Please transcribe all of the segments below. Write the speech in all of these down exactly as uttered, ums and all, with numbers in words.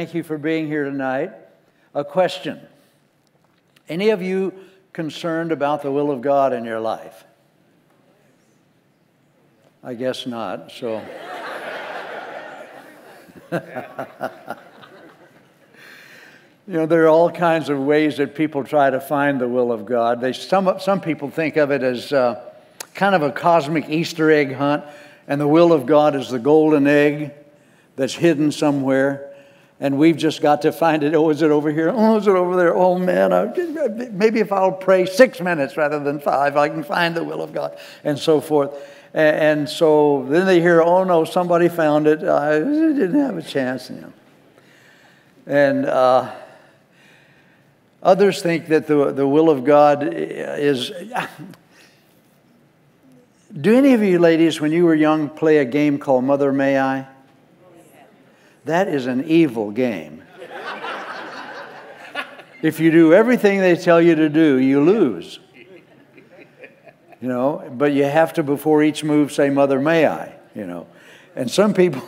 thank you for being here tonight. A question. Any of you concerned about the will of God in your life? I guess not, so. You know, there are all kinds of ways that people try to find the will of God. They, some, some people think of it as uh, kind of a cosmic Easter egg hunt, and the will of God is the golden egg that's hidden somewhere, and we've just got to find it. Oh, is it over here? Oh, is it over there? Oh, man, I, maybe if I'll pray six minutes rather than five, I can find the will of God, and so forth. And, and so then they hear, oh, no, somebody found it. I didn't have a chance, you know. And uh, others think that the, the will of God is... Do any of you ladies, when you were young, play a game called Mother May I? That is an evil game. If you do everything they tell you to do, you lose. You know, but you have to, before each move, say, Mother May I? You know, and some people...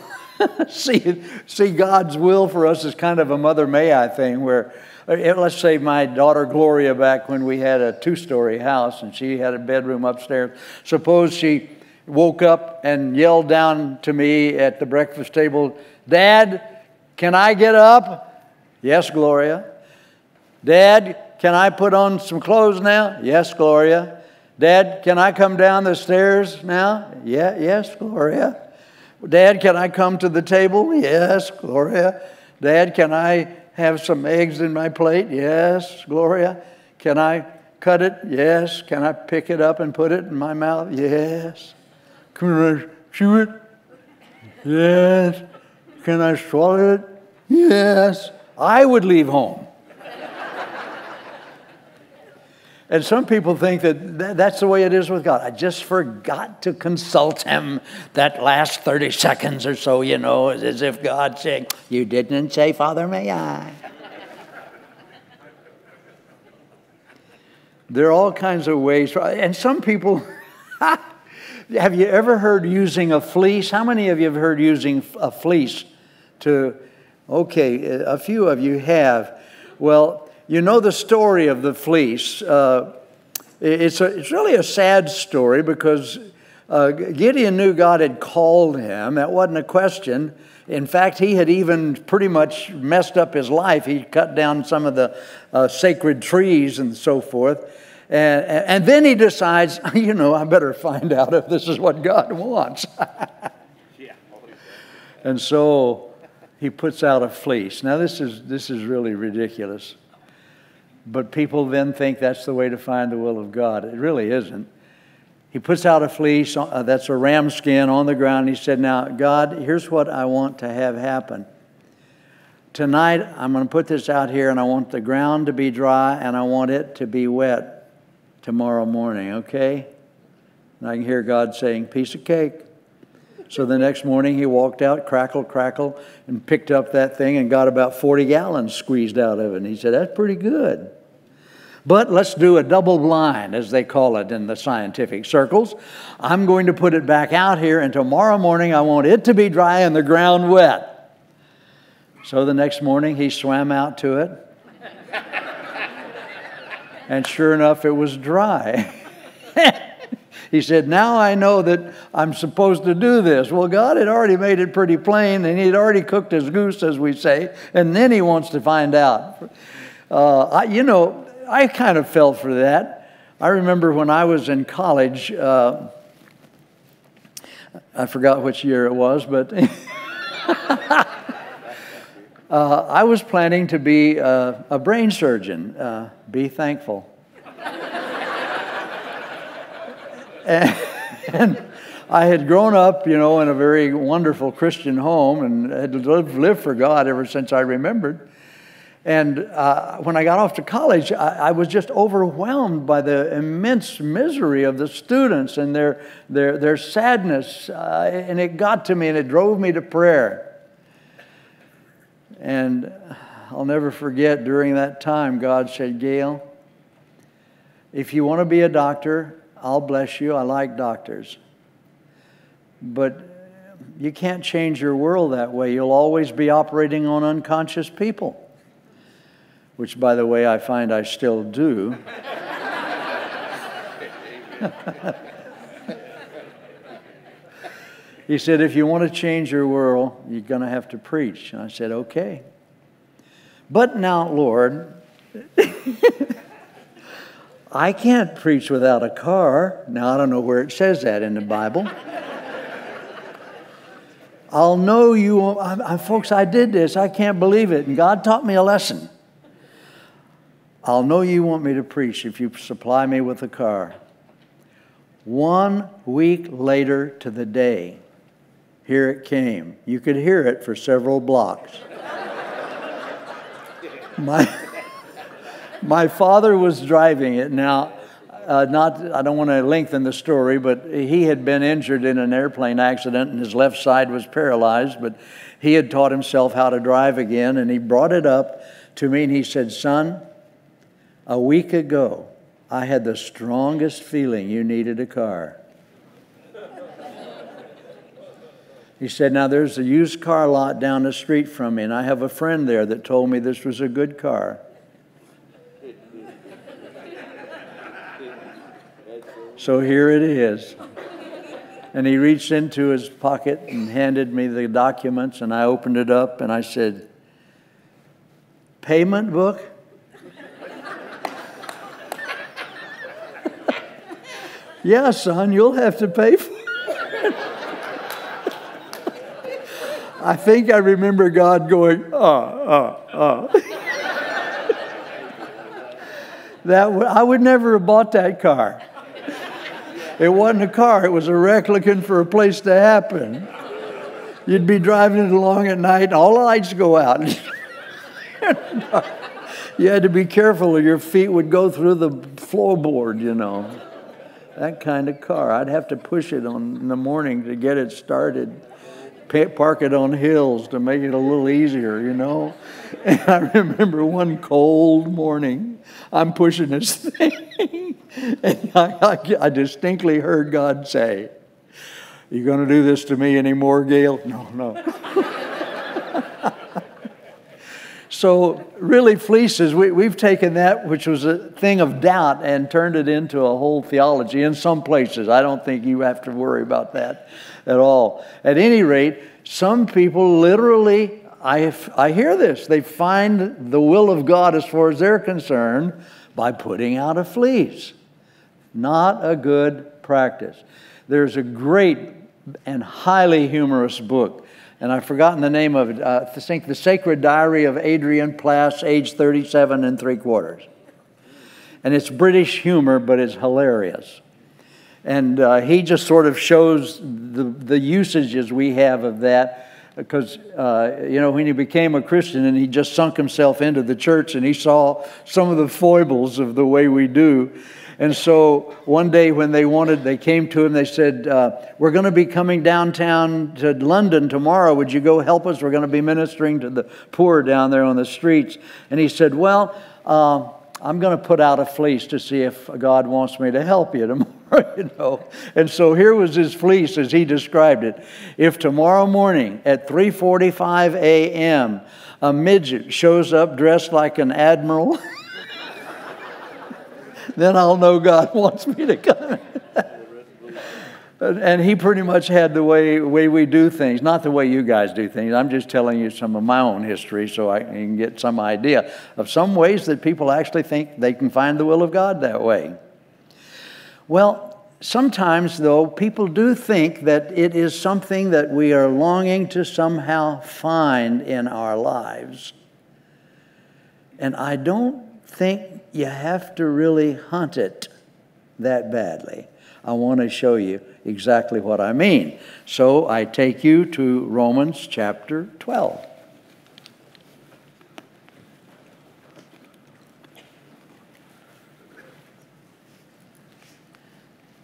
See, see, God's will for us is kind of a Mother May I thing where, let's say my daughter Gloria, back when we had a two-story house and she had a bedroom upstairs, suppose she woke up and yelled down to me at the breakfast table, Dad, can I get up? Yes, Gloria. Dad, can I put on some clothes now? Yes, Gloria. Dad, can I come down the stairs now? Yeah, yes, Gloria. Dad, can I come to the table? Yes, Gloria. Dad, can I have some eggs in my plate? Yes, Gloria. Can I cut it? Yes. Can I pick it up and put it in my mouth? Yes. Can I chew it? Yes. Can I swallow it? Yes. I would leave home. And some people think that that's the way it is with God. I just forgot to consult him that last thirty seconds or so, you know, as if God said, you didn't say, Father, may I? There are all kinds of ways. And some people, have you ever heard using a fleece? How many of you have heard using a fleece to, okay, a few of you have. Well, you know the story of the fleece. Uh, it's, a, it's really a sad story because uh, Gideon knew God had called him. That wasn't a question. In fact, he had even pretty much messed up his life. He cut down some of the uh, sacred trees and so forth. And, and then he decides, you know, I better find out if this is what God wants. Yeah. And so he puts out a fleece. Now, this is, this is really ridiculous. But people then think that's the way to find the will of God. It really isn't. He puts out a fleece, uh, that's a ram skin, on the ground. And he said, now, God, here's what I want to have happen. Tonight, I'm going to put this out here, and I want the ground to be dry, and I want it to be wet tomorrow morning, okay? And I can hear God saying, piece of cake. So the next morning, he walked out, crackle, crackle, and picked up that thing and got about forty gallons squeezed out of it. And he said, that's pretty good. But let's do a double blind, as they call it in the scientific circles. I'm going to put it back out here, and tomorrow morning, I want it to be dry and the ground wet. So the next morning, he swam out to it. And sure enough, it was dry. He said, now I know that I'm supposed to do this. Well, God had already made it pretty plain, and he'd already cooked his goose, as we say, and then he wants to find out. Uh, I, you know, I kind of fell for that. I remember when I was in college, uh, I forgot which year it was, but uh, I was planning to be uh, a brain surgeon. Uh, be thankful. And, and I had grown up, you know, in a very wonderful Christian home and had lived, lived for God ever since I remembered. And uh, when I got off to college, I, I was just overwhelmed by the immense misery of the students and their, their, their sadness. Uh, and it got to me and it drove me to prayer. And I'll never forget, during that time, God said, Gail, if you want to be a doctor, I'll bless you. I like doctors. But you can't change your world that way. You'll always be operating on unconscious people. Which, by the way, I find I still do. He said, if you want to change your world, you're going to have to preach. And I said, okay. But now, Lord, I can't preach without a car. Now, I don't know where it says that in the Bible. I'll know you, I, I, folks, I did this. I can't believe it. And God taught me a lesson. I'll know you want me to preach if you supply me with a car. One week later to the day, here it came. You could hear it for several blocks. My, my father was driving it. Now, uh, not, I don't want to lengthen the story, but he had been injured in an airplane accident and his left side was paralyzed, but he had taught himself how to drive again, and he brought it up to me and he said, son, a week ago, I had the strongest feeling you needed a car. He said, now there's a used car lot down the street from me, and I have a friend there that told me this was a good car. So here it is. And he reached into his pocket and handed me the documents, and I opened it up, and I said, payment book? Yeah, son, you'll have to pay for it. I think I remember God going, oh, oh, oh. That w I would never have bought that car. It wasn't a car. It was a wreck looking for a place to happen. You'd be driving it along at night, and all the lights go out. You had to be careful or your feet would go through the floorboard, you know. That kind of car. I'd have to push it on in the morning to get it started, park it on hills to make it a little easier, you know. And I remember one cold morning, I'm pushing this thing, and I, I, I distinctly heard God say, you going to do this to me anymore, Gail? No, no. So really, fleeces, we, we've taken that, which was a thing of doubt, and turned it into a whole theology in some places. I don't think you have to worry about that at all. At any rate, some people literally, I, I hear this, they find the will of God as far as they're concerned by putting out a fleece. Not a good practice. There's a great and highly humorous book, and I've forgotten the name of it. Uh, I think The Sacred Diary of Adrian Plass, age thirty-seven and three quarters. And it's British humor, but it's hilarious. And uh, he just sort of shows the, the usages we have of that. Because, uh, you know, when he became a Christian and he just sunk himself into the church and he saw some of the foibles of the way we do. And so one day when they wanted, they came to him, they said, uh, we're going to be coming downtown to London tomorrow. Would you go help us? We're going to be ministering to the poor down there on the streets. And he said, well, uh, I'm going to put out a fleece to see if God wants me to help you tomorrow, you know. And so here was his fleece as he described it. If tomorrow morning at three forty-five a m a midget shows up dressed like an admiral, then I'll know God wants me to come. And he pretty much had the way, way we do things, not the way you guys do things. I'm just telling you some of my own history so I can get some idea of some ways that people actually think they can find the will of God that way. Well, sometimes, though, people do think that it is something that we are longing to somehow find in our lives. And I don't think you have to really hunt it that badly. I want to show you exactly what I mean. So I take you to Romans chapter twelve.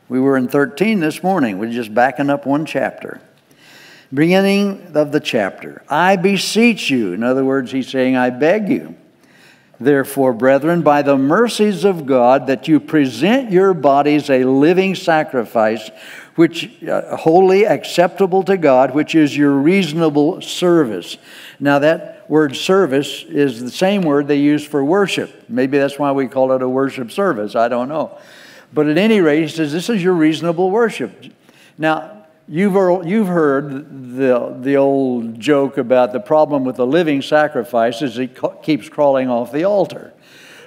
We were in thirteen this morning. We're just backing up one chapter. Beginning of the chapter. I beseech you. In other words, he's saying, I beg you. Therefore, brethren, by the mercies of God, that you present your bodies a living sacrifice, which uh, wholly acceptable to God, which is your reasonable service. Now that word service is the same word they use for worship. Maybe that's why we call it a worship service. I don't know. But at any rate, he says, this is your reasonable worship. Now, you've heard the, the old joke about the problem with the living sacrifice is it keeps crawling off the altar.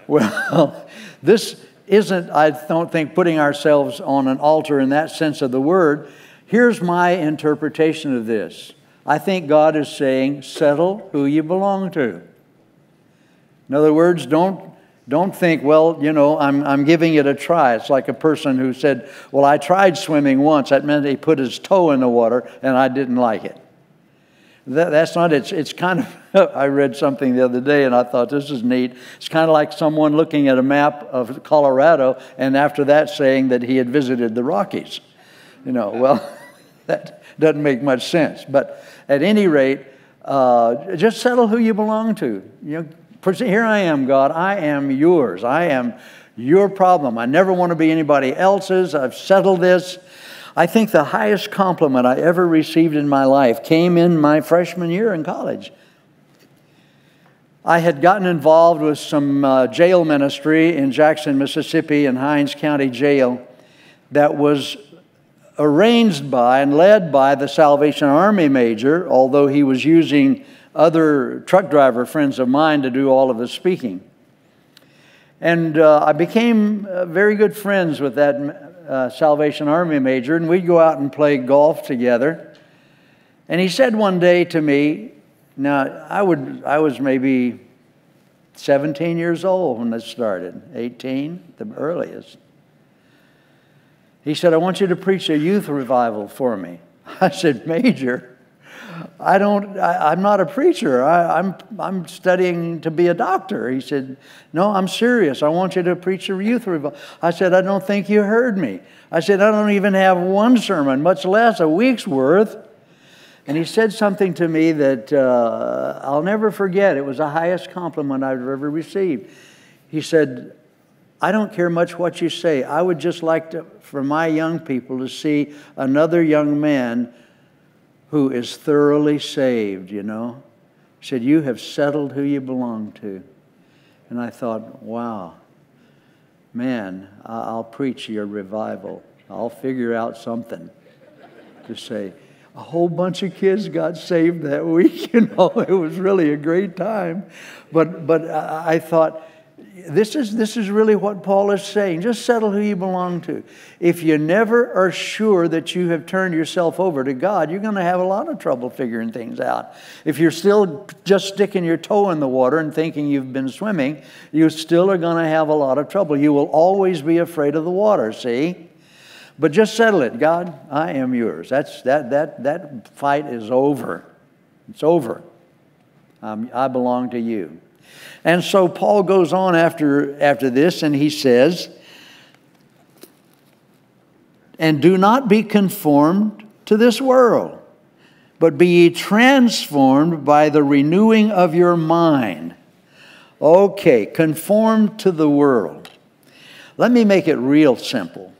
Well, this isn't, I don't think, putting ourselves on an altar in that sense of the word. Here's my interpretation of this. I think God is saying, settle who you belong to. In other words, don't Don't think, well, you know, I'm, I'm giving it a try. It's like a person who said, well, I tried swimming once. That meant he put his toe in the water, and I didn't like it. That, that's not, it's, it's kind of, I read something the other day, and I thought, this is neat. It's kind of like someone looking at a map of Colorado, and after that saying that he had visited the Rockies. You know, well, that doesn't make much sense. But at any rate, uh, just settle who you belong to. You know, here I am, God. I am yours. I am your problem. I never want to be anybody else's. I've settled this. I think the highest compliment I ever received in my life came in my freshman year in college. I had gotten involved with some uh, jail ministry in Jackson, Mississippi, in Hinds County Jail that was arranged by and led by the Salvation Army major, although he was using other truck driver friends of mine to do all of the speaking. And uh, I became uh, very good friends with that uh, Salvation Army major, and we'd go out and play golf together. And he said one day to me, now I, would, I was maybe seventeen years old when this started, eighteen, the earliest. He said, I want you to preach a youth revival for me. I said, Major, I don't, I, I'm not a preacher. I, I'm, I'm studying to be a doctor. He said, no, I'm serious. I want you to preach a youth revival. I said, I don't think you heard me. I said, I don't even have one sermon, much less a week's worth. And he said something to me that uh, I'll never forget. It was the highest compliment I've ever received. He said, I don't care much what you say. I would just like to, for my young people to see another young man who is thoroughly saved, you know. He said, you have settled who you belong to. And I thought, wow, man, I'll preach your revival. I'll figure out something to say. A whole bunch of kids got saved that week, you know. It was really a great time. But, but I thought, this is, this is really what Paul is saying. Just settle who you belong to. If you never are sure that you have turned yourself over to God, you're going to have a lot of trouble figuring things out. If you're still just sticking your toe in the water and thinking you've been swimming, you still are going to have a lot of trouble. You will always be afraid of the water, see? But just settle it. God, I am yours. That's, that, that, that fight is over. It's over. Um, I belong to you. And so Paul goes on after, after this, and he says, and do not be conformed to this world, but be ye transformed by the renewing of your mind. Okay, conformed to the world. Let me make it real simple.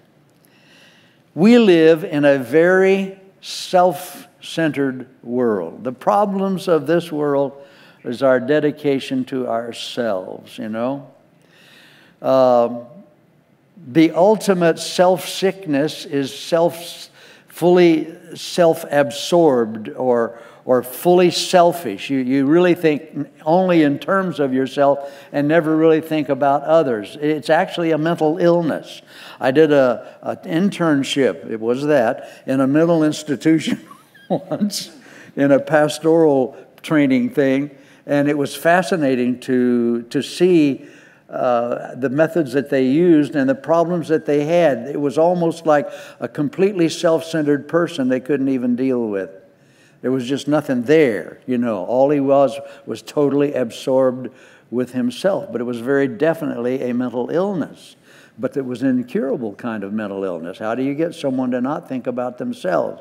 We live in a very self-centered world. The problems of this world is our dedication to ourselves, you know. Uh, the ultimate self-sickness is self, fully self-absorbed or, or fully selfish. You, you really think only in terms of yourself and never really think about others. It's actually a mental illness. I did a, an internship, it was that, in a mental institution once, in a pastoral training thing. And it was fascinating to, to see uh, the methods that they used and the problems that they had. It was almost like a completely self-centered person they couldn't even deal with. There was just nothing there, you know. All he was was totally absorbed with himself. But it was very definitely a mental illness. But it was an incurable kind of mental illness. How do you get someone to not think about themselves?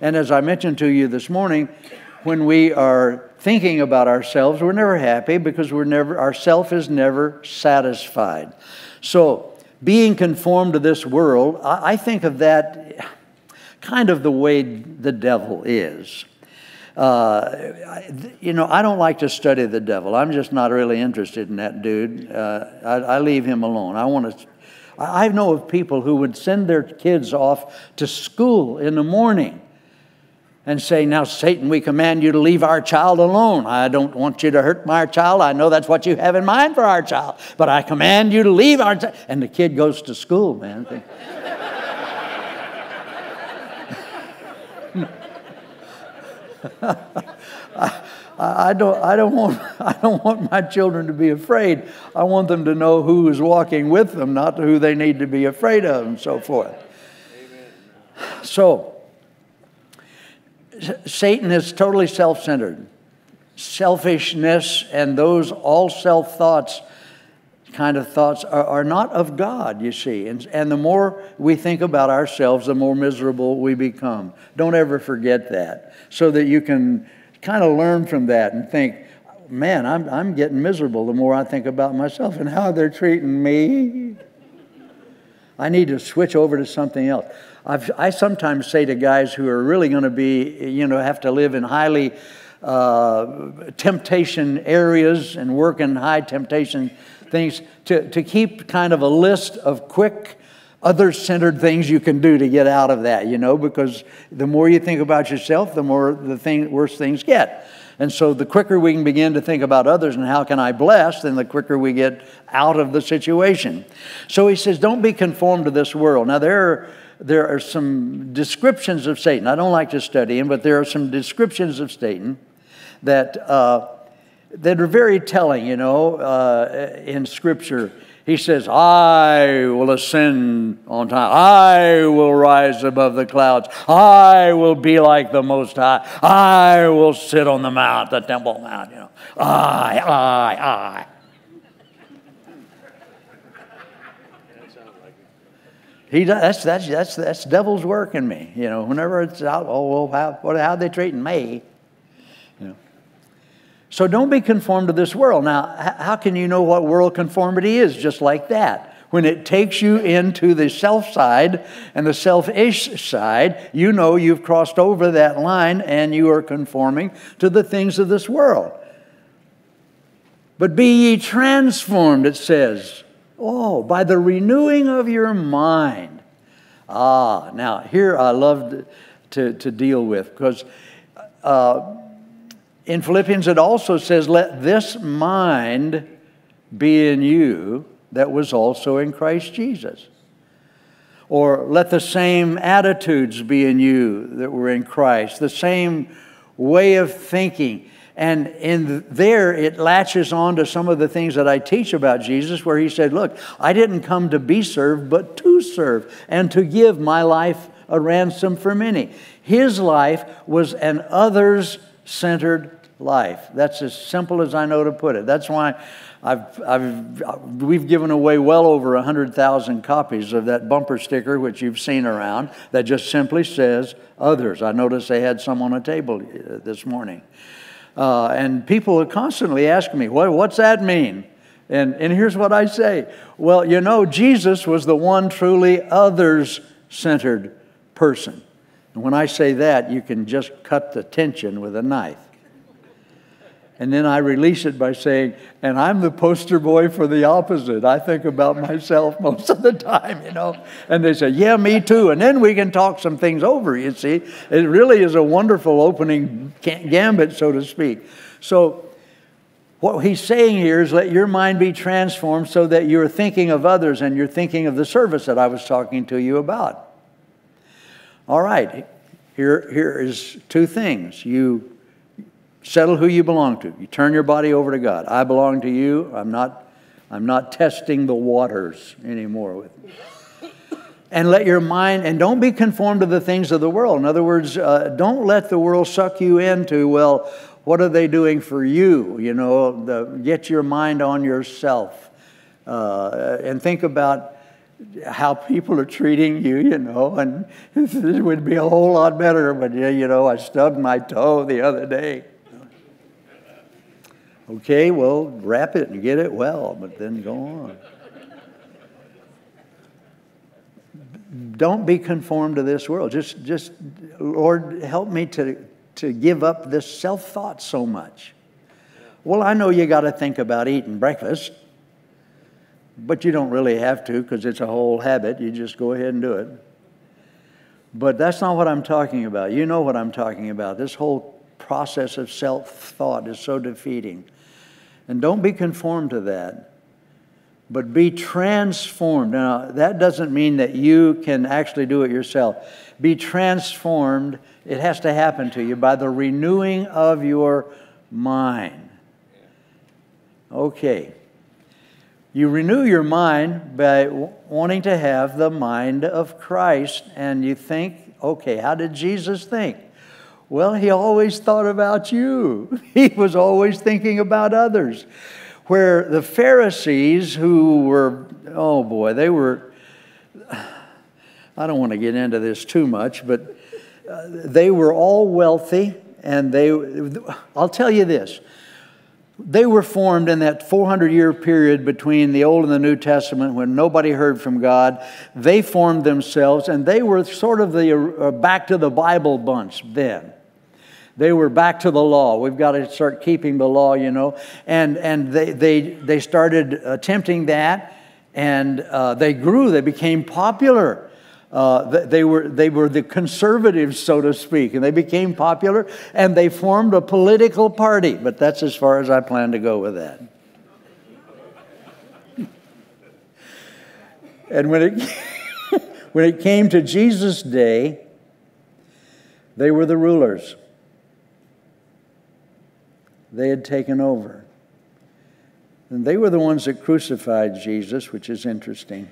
And as I mentioned to you this morning, when we are thinking about ourselves, we're never happy because we're never, our self is never satisfied. So being conformed to this world, I, I think of that, kind of the way the devil is. Uh, you know, I don't like to study the devil. I'm just not really interested in that dude. Uh, I, I leave him alone. I want to. I know of people who would send their kids off to school in the morning and say, "Now, Satan, we command you to leave our child alone. I don't want you to hurt my child. I know that's what you have in mind for our child, but I command you to leave our child." And the kid goes to school, man. I, I don't. I don't want. I don't want my children to be afraid. I want them to know who is walking with them, not who they need to be afraid of, and so forth. Amen. So, Satan is totally self-centered, selfishness, and those all self thoughts, kind of thoughts, are, are not of God. You see, and and the more we think about ourselves, the more miserable we become. Don't ever forget that, so that you can kind of learn from that and think, man, I'm, I'm getting miserable the more I think about myself and how they're treating me. I need to switch over to something else. I've, I sometimes say to guys who are really going to be, you know, have to live in highly uh, temptation areas and work in high temptation things, to, to keep kind of a list of quick, other-centered things you can do to get out of that, you know, because the more you think about yourself, the more the thing, worse things get. And so the quicker we can begin to think about others and how can I bless, then the quicker we get out of the situation. So he says, don't be conformed to this world. Now, there are, there are some descriptions of Satan. I don't like to study him, but there are some descriptions of Satan that, uh, that are very telling, you know, uh, in Scripture. He says, I will ascend on high. I will rise above the clouds. I will be like the Most High. I will sit on the mount, the Temple Mount. You know, I, I, I. He does, that's, that's, that's, that's devil's work in me. You know, whenever it's out, oh, well, how, what, how are they treating me? You know. So don't be conformed to this world. Now, how can you know what world conformity is just like that? When it takes you into the self side and the selfish side, you know you've crossed over that line and you are conforming to the things of this world. But be ye transformed, it says. Oh, by the renewing of your mind. Ah, now here I love to, to deal with, because uh, in Philippians it also says, let this mind be in you that was also in Christ Jesus. Or let the same attitudes be in you that were in Christ, the same way of thinking. And in there, it latches on to some of the things that I teach about Jesus, where he said, look, I didn't come to be served, but to serve and to give my life a ransom for many. His life was an others-centered life. That's as simple as I know to put it. That's why I've, I've, we've given away well over one hundred thousand copies of that bumper sticker, which you've seen around, that just simply says, others. I noticed they had some on a table this morning. Uh, and people are constantly asking me, well, what's that mean? And, and here's what I say. Well, you know, Jesus was the one truly others-centered person. And when I say that, you can just cut the tension with a knife. And then I release it by saying, and I'm the poster boy for the opposite. I think about myself most of the time, you know. And they say, yeah, me too. And then we can talk some things over, you see. It really is a wonderful opening gambit, so to speak. So what he's saying here is let your mind be transformed so that you're thinking of others and you're thinking of the service that I was talking to you about. All right, here, here is two things. You settle who you belong to. You turn your body over to God. I belong to you. I'm not, I'm not testing the waters anymore with you. And let your mind, and don't be conformed to the things of the world. In other words, uh, don't let the world suck you into, well, what are they doing for you? You know, the, get your mind on yourself. Uh, and think about how people are treating you, you know, and this would be a whole lot better, but, you know, I stubbed my toe the other day. Okay, well, wrap it and get it well, but then go on. don't be conformed to this world. Just, just Lord, help me to, to give up this self-thought so much. Well, I know you got to think about eating breakfast, but you don't really have to because it's a whole habit. You just go ahead and do it. But that's not what I'm talking about. You know what I'm talking about. This whole process of self-thought is so defeating. And don't be conformed to that, but be transformed. Now, that doesn't mean that you can actually do it yourself. Be transformed. It has to happen to you by the renewing of your mind. Okay. You renew your mind by wanting to have the mind of Christ, and you think, okay, how did Jesus think? Well, he always thought about you. He was always thinking about others. Where the Pharisees, who were, oh boy, they were, I don't want to get into this too much, but they were all wealthy, and they, I'll tell you this, they were formed in that four hundred year period between the Old and the New Testament when nobody heard from God. They formed themselves, and they were sort of the back to the Bible bunch then. They were back to the law. We've got to start keeping the law, you know. And, and they, they, they started attempting that, and uh, they grew. They became popular. Uh, they, were, they were the conservatives, so to speak, and they became popular, and they formed a political party. But that's as far as I plan to go with that. And when it, when it came to Jesus' day, they were the rulers. They had taken over. And they were the ones that crucified Jesus, which is interesting.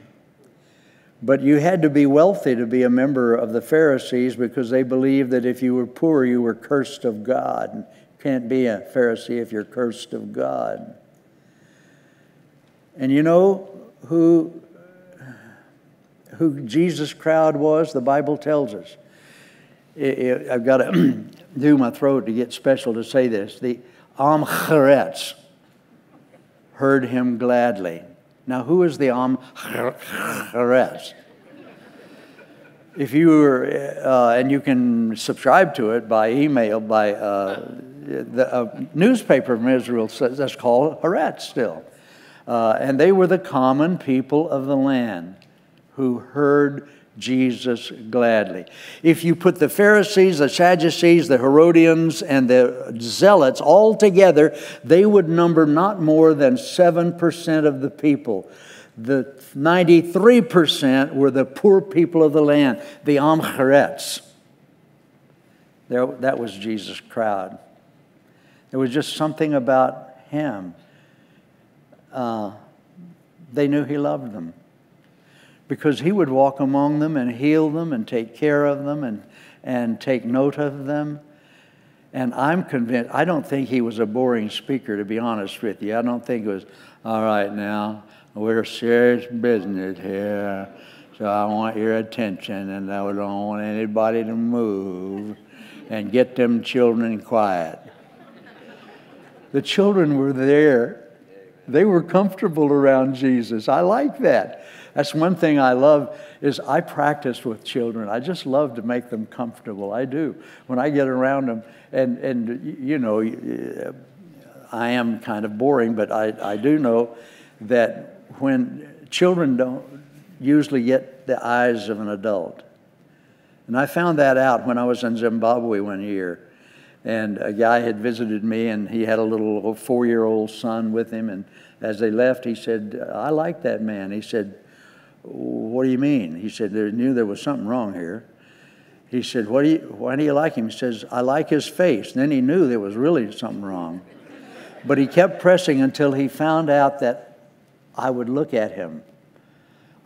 But you had to be wealthy to be a member of the Pharisees because they believed that if you were poor, you were cursed of God. You can't be a Pharisee if you're cursed of God. And you know who, who Jesus' crowd was? The Bible tells us. It, it, I've got to do my throat to get special to say this. The Am ha'aretz heard him gladly. Now, who is the Am ha'aretz? If you were, uh, and you can subscribe to it by email, by uh, the uh, newspaper from Israel, says that's called Charetz still. Uh, and they were the common people of the land who heard Jesus gladly. If you put the Pharisees, the Sadducees, the Herodians, and the Zealots all together, they would number not more than seven percent of the people. The ninety-three percent were the poor people of the land, the Am ha'aretz. There, that was Jesus' crowd. There was just something about him. Uh, they knew he loved them, because he would walk among them and heal them and take care of them and, and take note of them. And I'm convinced, I don't think he was a boring speaker, to be honest with you. I don't think it was, all right now, we're serious business here, so I want your attention, and I don't want anybody to move, and get them children quiet. The children were there. They were comfortable around Jesus. I like that. That's one thing I love is I practice with children. I just love to make them comfortable. I do. When I get around them, and, and you know, I am kind of boring, but I, I do know that when children don't usually get the eyes of an adult. And I found that out when I was in Zimbabwe one year. And a guy had visited me, and he had a little four year old son with him. And as they left, he said, I like that man. He said, what do you mean? He said, they knew there was something wrong here. He said, what do you, why do you like him? He says, I like his face. And then he knew there was really something wrong. But he kept pressing until he found out that I would look at him.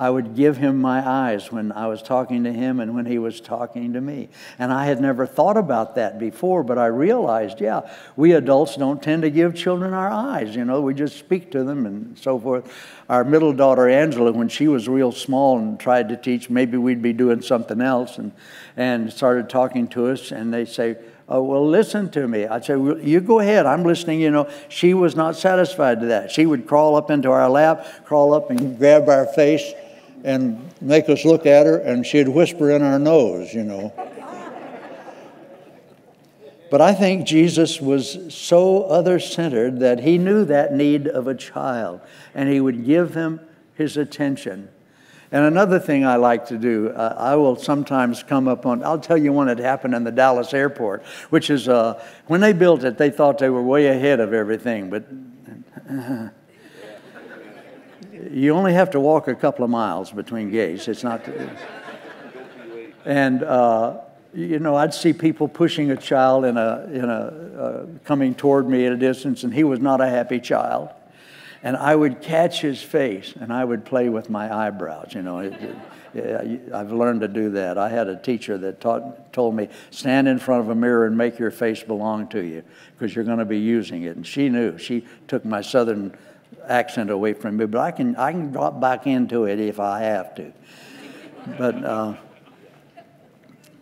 I would give him my eyes when I was talking to him and when he was talking to me. And I had never thought about that before, but I realized, yeah, we adults don't tend to give children our eyes. You know, we just speak to them and so forth. Our middle daughter, Angela, when she was real small and tried to teach, maybe we'd be doing something else, and, and started talking to us, and they'd say, oh, well, listen to me. I'd say, well, you go ahead. I'm listening. You know, she was not satisfied to that. She would crawl up into our lap, crawl up and grab our face, and make us look at her, and she'd whisper in our nose, you know. But I think Jesus was so other-centered that he knew that need of a child, and he would give him his attention. And another thing I like to do, uh, I will sometimes come up on, I'll tell you one that happened in the Dallas airport, which is, uh, when they built it, they thought they were way ahead of everything, but uh, you only have to walk a couple of miles between gates. It's not, and uh, you know, I'd see people pushing a child in a, in a uh, coming toward me at a distance, and he was not a happy child. And I would catch his face, and I would play with my eyebrows. You know, it, it, I've learned to do that. I had a teacher that taught, told me, stand in front of a mirror and make your face belong to you, because you're going to be using it. And she knew. She took my southern accent away from me, but I can, I can drop back into it if I have to. But uh,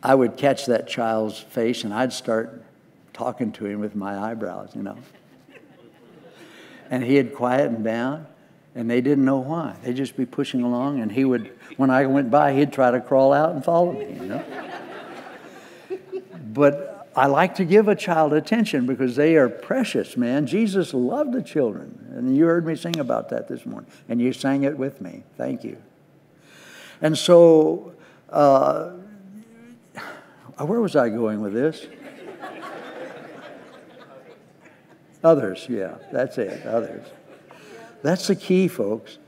I would catch that child's face, and I'd start talking to him with my eyebrows, you know. And he had quietened down, and they didn't know why. They'd just be pushing along, and he would, when I went by, he'd try to crawl out and follow me, you know. But I like to give a child attention because they are precious, man. Jesus loved the children, and you heard me sing about that this morning, and you sang it with me. Thank you. And so, uh, where was I going with this? Others, yeah, that's it, others. That's the key, folks.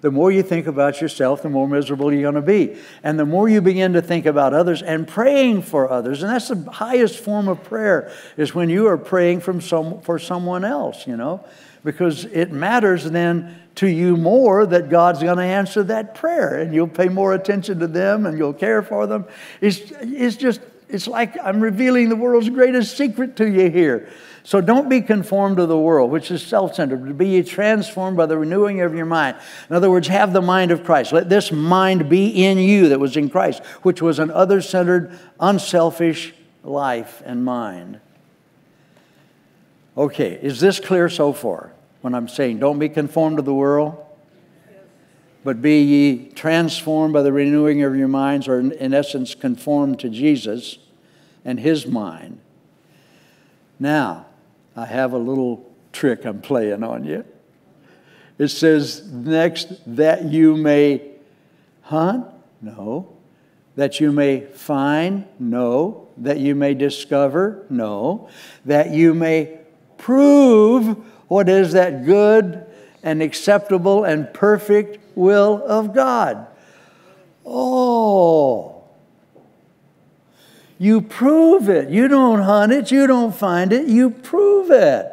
The more you think about yourself, the more miserable you're going to be. And the more you begin to think about others and praying for others, and that's the highest form of prayer, is when you are praying from some, for someone else, you know, because it matters then to you more that God's going to answer that prayer, and you'll pay more attention to them, and you'll care for them. It's, it's just, it's like I'm revealing the world's greatest secret to you here. So don't be conformed to the world, which is self-centered, but be ye transformed by the renewing of your mind. In other words, have the mind of Christ. Let this mind be in you that was in Christ, which was an other-centered, unselfish life and mind. Okay, is this clear so far? When I'm saying don't be conformed to the world, but be ye transformed by the renewing of your minds, or in essence conformed to Jesus and his mind. Now, I have a little trick I'm playing on you. It says next, that you may hunt? No. That you may find? No. That you may discover? No. That you may prove what is that good and acceptable and perfect will of God. Oh. You prove it. You don't hunt it. You don't find it. You prove it.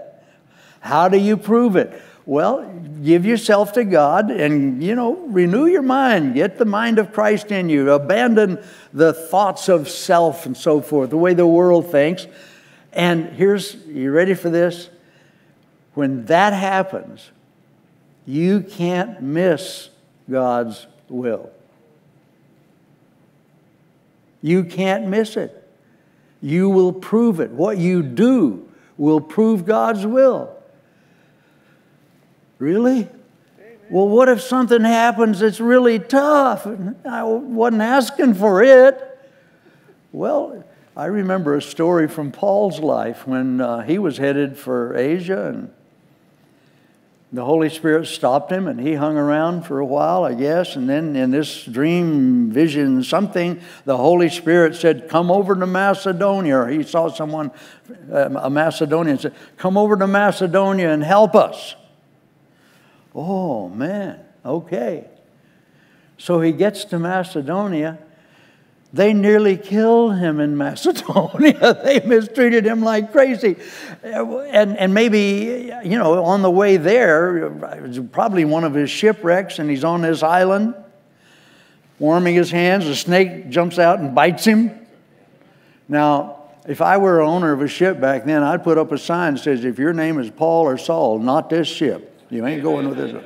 How do you prove it? Well, give yourself to God and, you know, renew your mind. Get the mind of Christ in you. Abandon the thoughts of self and so forth, the way the world thinks. And here's, you ready for this? When that happens, you can't miss God's will. You can't miss it. You will prove it. What you do will prove God's will. Really? Amen. Well, what if something happens that's really tough? I wasn't asking for it. Well, I remember a story from Paul's life when uh, he was headed for Asia, and the Holy Spirit stopped him, and he hung around for a while, I guess. And then in this dream, vision, something, the Holy Spirit said, come over to Macedonia. He saw someone, a Macedonian, said, come over to Macedonia and help us. Oh, man, okay. So he gets to Macedonia. They nearly killed him in Macedonia. They mistreated him like crazy. And, and maybe, you know, on the way there, it was probably one of his shipwrecks, and he's on this island, warming his hands. A snake jumps out and bites him. Now, if I were owner of a ship back then, I'd put up a sign that says, if your name is Paul or Saul, not this ship. You ain't going with this one.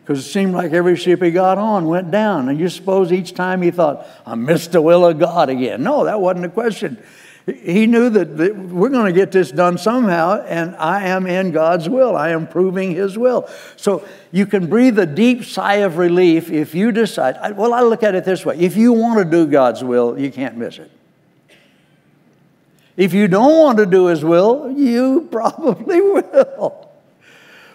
Because it seemed like every ship he got on went down. And you suppose each time he thought, I missed the will of God again. No, that wasn't the question. He knew that, that we're going to get this done somehow, and I am in God's will. I am proving his will. So you can breathe a deep sigh of relief if you decide. I, well, I look at it this way. If you want to do God's will, you can't miss it. If you don't want to do his will, you probably will.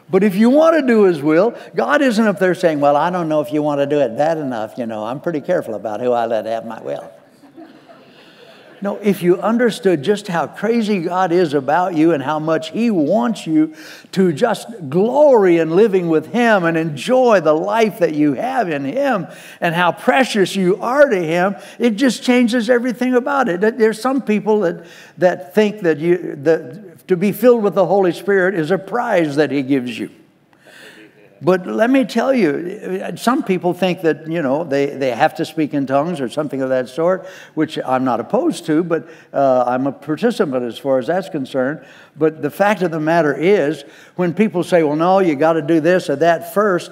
But if you want to do his will, God isn't up there saying, well, I don't know if you want to do it bad enough. You know, I'm pretty careful about who I let have my will. No, if you understood just how crazy God is about you and how much he wants you to just glory in living with him and enjoy the life that you have in him and how precious you are to him, it just changes everything about it. There's some people that, that think that, you, that to be filled with the Holy Spirit is a prize that he gives you. But let me tell you, some people think that, you know, they, they have to speak in tongues or something of that sort, which I'm not opposed to, but uh, I'm a participant as far as that's concerned. But the fact of the matter is, when people say, well, no, you got to do this or that first,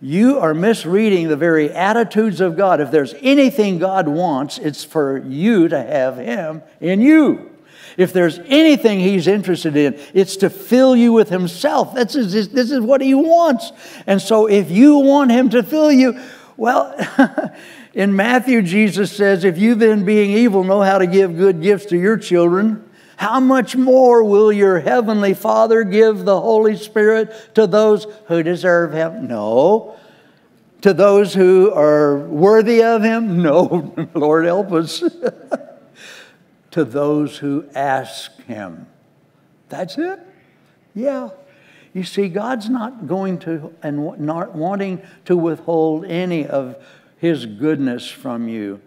you are misreading the very attitudes of God. If there's anything God wants, it's for you to have him in you. If there's anything he's interested in, it's to fill you with himself. This is, this is what he wants. And so if you want him to fill you, well, in Matthew, Jesus says, if you then being evil know how to give good gifts to your children, how much more will your heavenly Father give the Holy Spirit to those who deserve him? No. To those who are worthy of him? No. Lord help us. To those who ask him. That's it? Yeah. You see, God's not going to and not wanting to withhold any of his goodness from you.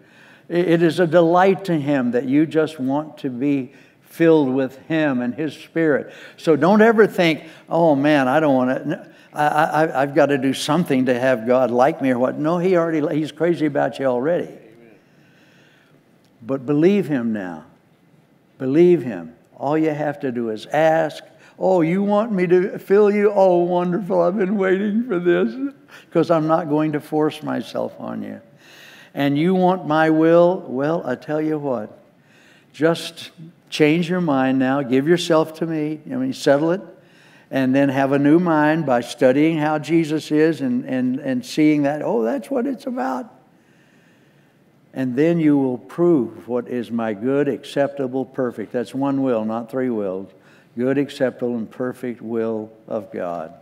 It is a delight to him that you just want to be filled with him and his Spirit. So don't ever think, oh man, I don't want to, I, I, I've got to do something to have God like me or what. No, he already, he's crazy about you already. But believe him now. Believe him. All you have to do is ask. Oh, you want me to fill you? Oh, wonderful. I've been waiting for this because I'm not going to force myself on you. And you want my will? Well, I tell you what. Just change your mind now. Give yourself to me. I mean, settle it. And then have a new mind by studying how Jesus is and, and, and seeing that, oh, that's what it's about. And then you will prove what is my good, acceptable, perfect. That's one will, not three wills. Good, acceptable, and perfect will of God.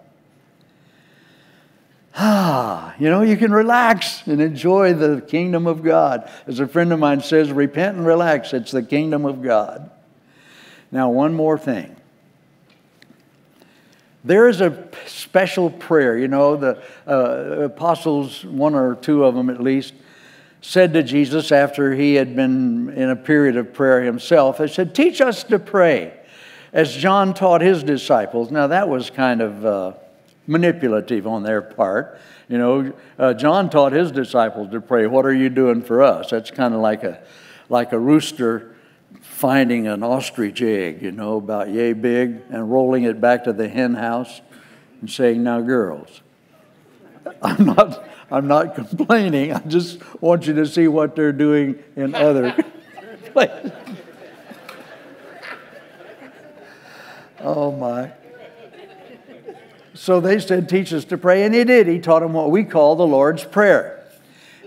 Ah, you know, you can relax and enjoy the kingdom of God. As a friend of mine says, repent and relax. It's the kingdom of God. Now, one more thing. There is a special prayer. You know, the uh, apostles, one or two of them at least, said to Jesus after he had been in a period of prayer himself, they said, teach us to pray as John taught his disciples. Now that was kind of uh, manipulative on their part. You know, uh, John taught his disciples to pray, what are you doing for us? That's kind of like a, like a rooster finding an ostrich egg, you know, about yay big and rolling it back to the hen house and saying, now girls, I'm not... I'm not complaining. I just want you to see what they're doing in other places. Oh, my. So they said, teach us to pray, and he did. He taught them what we call the Lord's Prayer.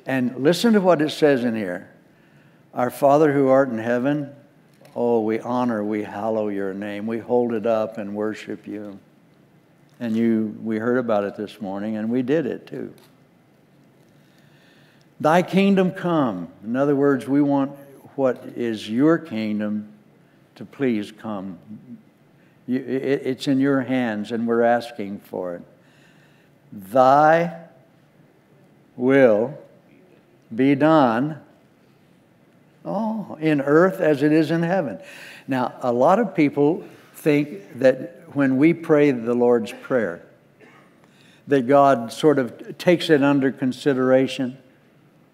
And listen to what it says in here. Our Father who art in heaven, oh, we honor, we hallow your name. We hold it up and worship you. And you, we heard about it this morning, and we did it, too. Thy kingdom come. In other words, we want what is your kingdom to please come. It's in your hands, and we're asking for it. Thy will be done, oh, in earth as it is in heaven. Now, a lot of people think that when we pray the Lord's Prayer, that God sort of takes it under consideration.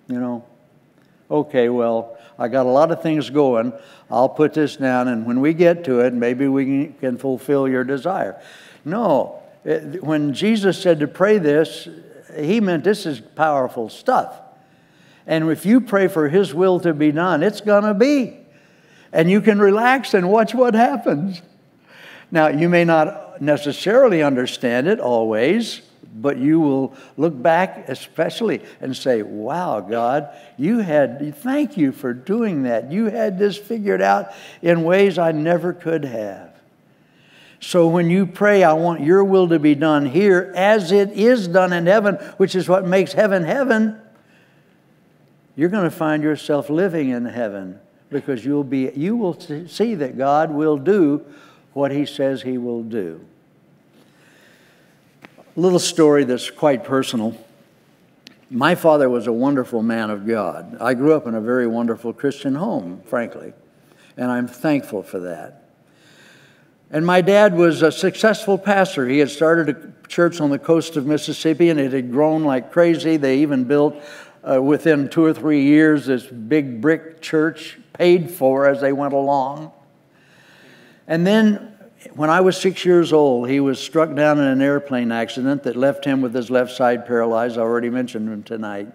You know, okay, well, I got a lot of things going. I'll put this down, and when we get to it, maybe we can fulfill your desire. No, it, when Jesus said to pray this, he meant this is powerful stuff. And if you pray for his will to be done, it's going to be. and you can relax and watch what happens. Now, you may not necessarily understand it always, but you will look back especially and say, wow, God, you had, thank you for doing that. You had this figured out in ways I never could have. So when you pray, I want your will to be done here as it is done in heaven, which is what makes heaven heaven, you're going to find yourself living in heaven because you'll be, you will see that God will do what he says he will do. A little story that's quite personal. My father was a wonderful man of God. I grew up in a very wonderful Christian home, frankly, and I'm thankful for that. And my dad was a successful pastor. He had started a church on the coast of Mississippi, and it had grown like crazy. They even built, uh, within two or three years, this big brick church paid for as they went along. And then when I was six years old, he was struck down in an airplane accident that left him with his left side paralyzed. I already mentioned him tonight.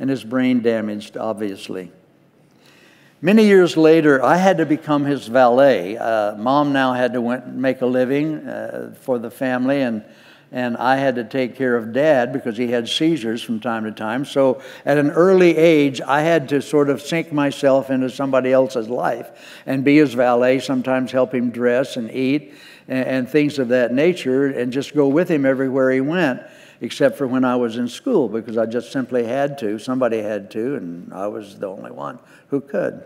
And his brain damaged, obviously. Many years later, I had to become his valet. Uh, Mom now had to went make a living uh, for the family, and, and I had to take care of Dad because he had seizures from time to time. So at an early age, I had to sort of sink myself into somebody else's life and be his valet, sometimes help him dress and eat and, and things of that nature, and just go with him everywhere he went, except for when I was in school, because I just simply had to. Somebody had to, and I was the only one who could.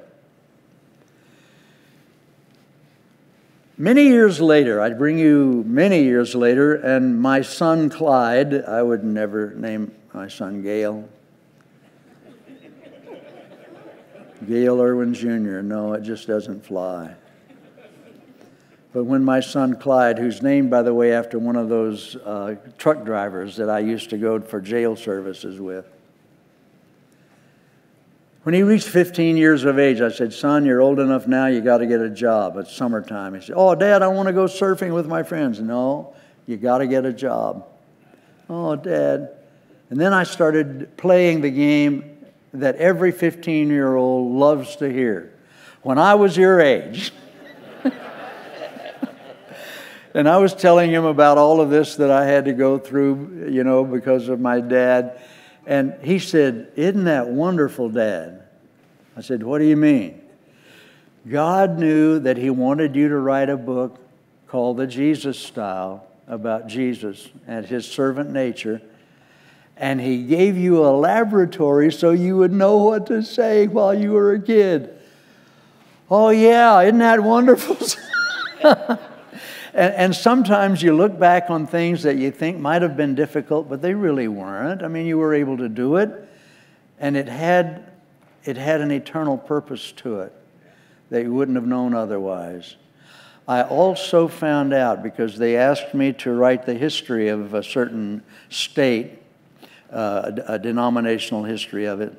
Many years later, I bring you many years later, and my son Clyde, I would never name my son Gale. Gale Irwin Junior, no, it just doesn't fly. But when my son Clyde, who's named, by the way, after one of those uh, truck drivers that I used to go for jail services with. When he reached fifteen years of age, I said, son, you're old enough now, you got to get a job. It's summertime. He said, oh, Dad, I want to go surfing with my friends. No, you got to get a job. Oh, Dad. And then I started playing the game that every fifteen-year-old loves to hear. When I was your age. And I was telling him about all of this that I had to go through, you know, because of my dad. And he said, isn't that wonderful, Dad? I said, what do you mean? God knew that he wanted you to write a book called The Jesus Style about Jesus and his servant nature. And he gave you a laboratory so you would know what to say while you were a kid. Oh, yeah, isn't that wonderful? And, and sometimes you look back on things that you think might have been difficult, but they really weren't. I mean, you were able to do it, and it had, it had an eternal purpose to it that you wouldn't have known otherwise. I also found out, because they asked me to write the history of a certain state, uh, a, a denominational history of it.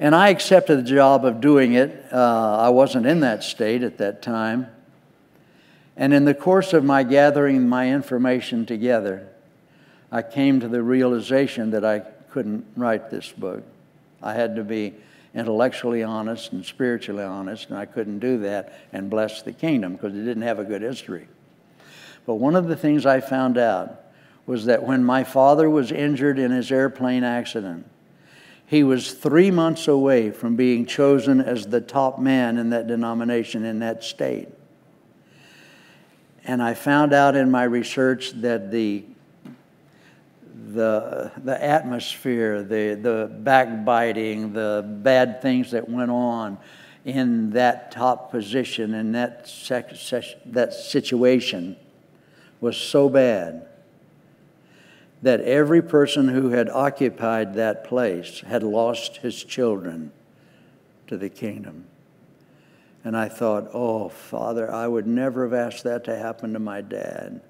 And I accepted the job of doing it. Uh, I wasn't in that state at that time. And in the course of my gathering my information together, I came to the realization that I couldn't write this book. I had to be intellectually honest and spiritually honest, and I couldn't do that and bless the kingdom because it didn't have a good history. But one of the things I found out was that when my father was injured in his airplane accident, he was three months away from being chosen as the top man in that denomination in that state. And I found out in my research that the, the, the atmosphere, the, the backbiting, the bad things that went on in that top position, in that, sec that situation was so bad that every person who had occupied that place had lost his children to the kingdom. And I thought, oh, Father, I would never have asked that to happen to my dad.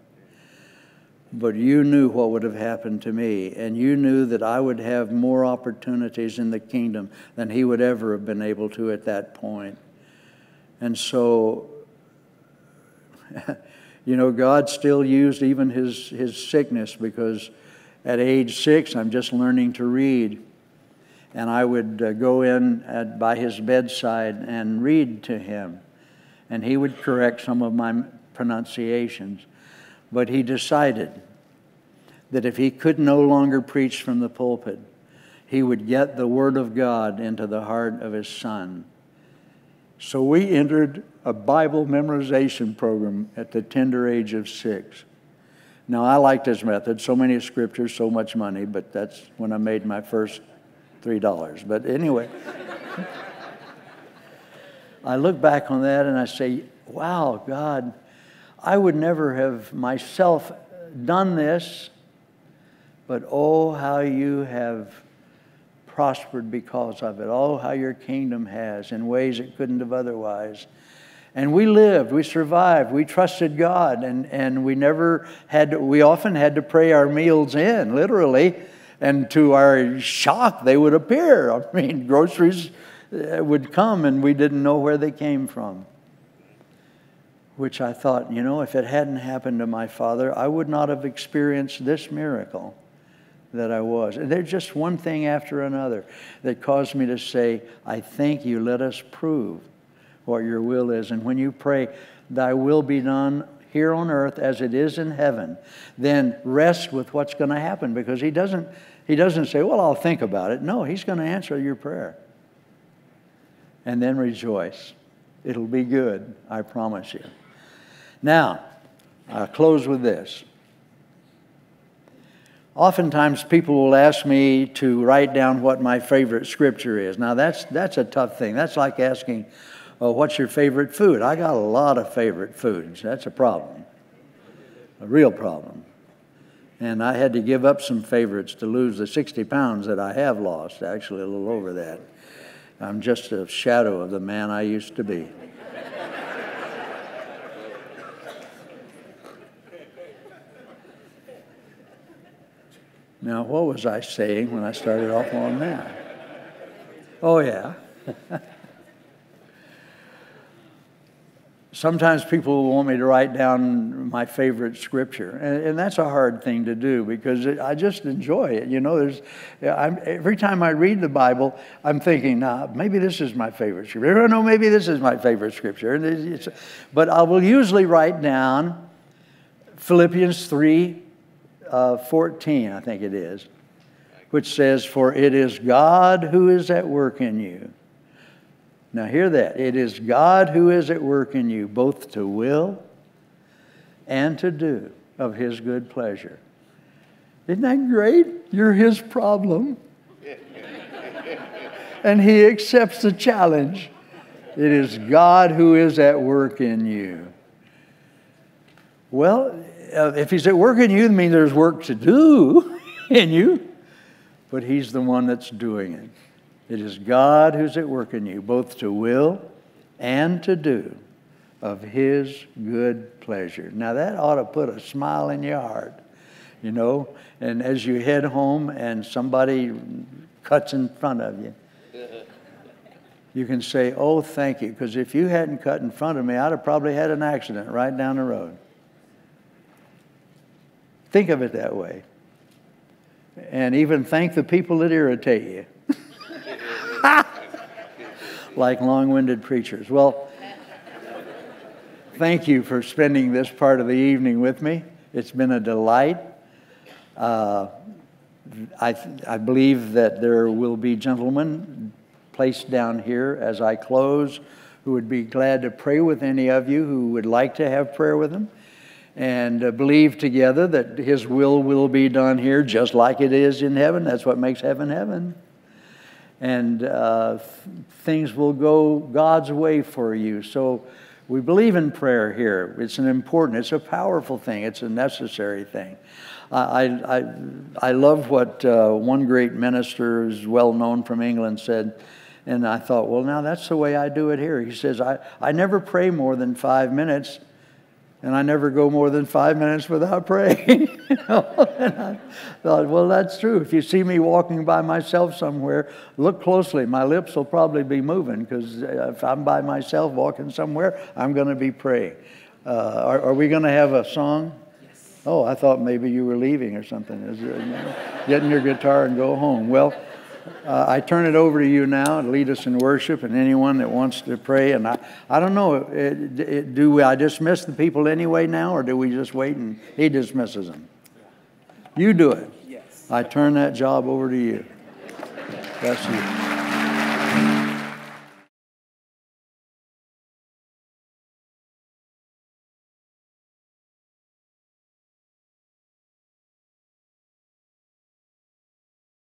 But you knew what would have happened to me, and you knew that I would have more opportunities in the kingdom than he would ever have been able to at that point. And so, you know, God still used even his, his sickness, because at age six, I'm just learning to read. and I would uh, go in at, by his bedside and read to him, and he would correct some of my pronunciations. But he decided that if he could no longer preach from the pulpit, he would get the Word of God into the heart of his son. So we entered a Bible memorization program at the tender age of six. Now, I liked his method. So many scriptures, so much money, but that's when I made my first three dollars. But anyway, I look back on that and I say, wow, God, I would never have myself done this, but oh, how you have prospered because of it. Oh, how your kingdom has in ways it couldn't have otherwise. And we lived, we survived, we trusted God, and, and we never had, to, we often had to pray our meals in, literally, and to our shock, they would appear. I mean, groceries would come, and we didn't know where they came from. Which I thought, you know, if it hadn't happened to my father, I would not have experienced this miracle that I was. And there's just one thing after another that caused me to say, I think you let us prove what your will is. And when you pray, thy will be done here on earth as it is in heaven, then rest with what's going to happen, because he doesn't, he doesn't say, well, I'll think about it. No, he's going to answer your prayer. And then rejoice. It'll be good, I promise you. Now, I'll close with this. Oftentimes people will ask me to write down what my favorite scripture is. Now, that's, that's a tough thing. That's like asking, oh, what's your favorite food? I got a lot of favorite foods. That's a problem, a real problem. And I had to give up some favorites to lose the sixty pounds that I have lost, actually a little over that. I'm just a shadow of the man I used to be. Now, what was I saying when I started off on that? Oh, yeah. Sometimes people want me to write down my favorite scripture, and, and that's a hard thing to do because it, I just enjoy it. You know, there's, I'm, every time I read the Bible, I'm thinking, nah, maybe this is my favorite scripture. No, maybe this is my favorite scripture. And it's, it's, but I will usually write down Philippians three, uh, fourteen, I think it is, which says, "For it is God who is at work in you." Now hear that. It is God who is at work in you, both to will and to do of his good pleasure. Isn't that great? You're his problem. And he accepts the challenge. It is God who is at work in you. Well, if he's at work in you, it means there's work to do in you. But he's the one that's doing it. It is God who's at work in you, both to will and to do of his good pleasure. Now, that ought to put a smile in your heart, you know. And as you head home and somebody cuts in front of you, you can say, oh, thank you. Because if you hadn't cut in front of me, I'd have probably had an accident right down the road. Think of it that way. And even thank the people that irritate you. Like long-winded preachers. Well, thank you for spending this part of the evening with me. It's been a delight. Uh, I, I believe that there will be gentlemen placed down here as I close who would be glad to pray with any of you who would like to have prayer with them, and uh, believe together that his will will be done here just like it is in heaven. That's what makes heaven heaven. And uh, things will go God's way for you. So we believe in prayer here. It's an important, it's a powerful thing. It's a necessary thing. I, I, I love what uh, one great minister who's well known from England said. And I thought, well, now that's the way I do it here. He says, I, I never pray more than five minutes. And I never go more than five minutes without praying. You know? And I thought, well, that's true. If you see me walking by myself somewhere, look closely. My lips will probably be moving, because if I'm by myself walking somewhere, I'm going to be praying. Uh, are, are we going to have a song? Yes. Oh, I thought maybe you were leaving or something. Is there, you know, getting your guitar and go home. Well, uh, I turn it over to you now and lead us in worship, and anyone that wants to pray. And I, I don't know, it, it, do I dismiss the people anyway now, or do we just wait and he dismisses them? You do it. Yes. I turn that job over to you. Bless you.